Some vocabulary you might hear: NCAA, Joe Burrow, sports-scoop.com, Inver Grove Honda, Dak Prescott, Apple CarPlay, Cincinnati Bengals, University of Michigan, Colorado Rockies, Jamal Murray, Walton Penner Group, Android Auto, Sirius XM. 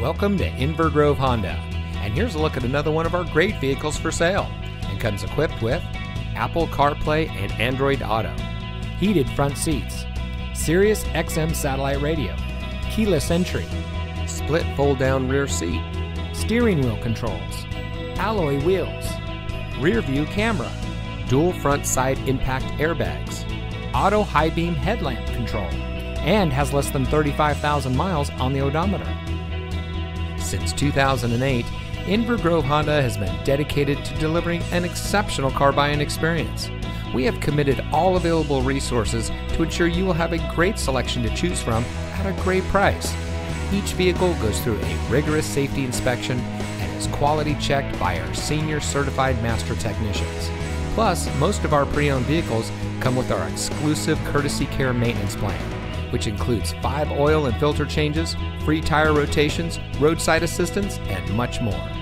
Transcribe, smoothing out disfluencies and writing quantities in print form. Welcome to Inver Grove Honda, and here's a look at another one of our great vehicles for sale, and comes equipped with Apple CarPlay and Android Auto, heated front seats, Sirius XM satellite radio, keyless entry, split fold-down rear seat, steering wheel controls, alloy wheels, rear view camera, dual front side impact airbags, auto high beam headlamp control, and has less than 35,000 miles on the odometer. Since 2008, Inver Grove Honda has been dedicated to delivering an exceptional car buying experience. We have committed all available resources to ensure you will have a great selection to choose from at a great price. Each vehicle goes through a rigorous safety inspection and is quality checked by our senior certified master technicians. Plus, most of our pre-owned vehicles come with our exclusive courtesy care maintenance plan, which includes 5 oil and filter changes, free tire rotations, roadside assistance, and much more.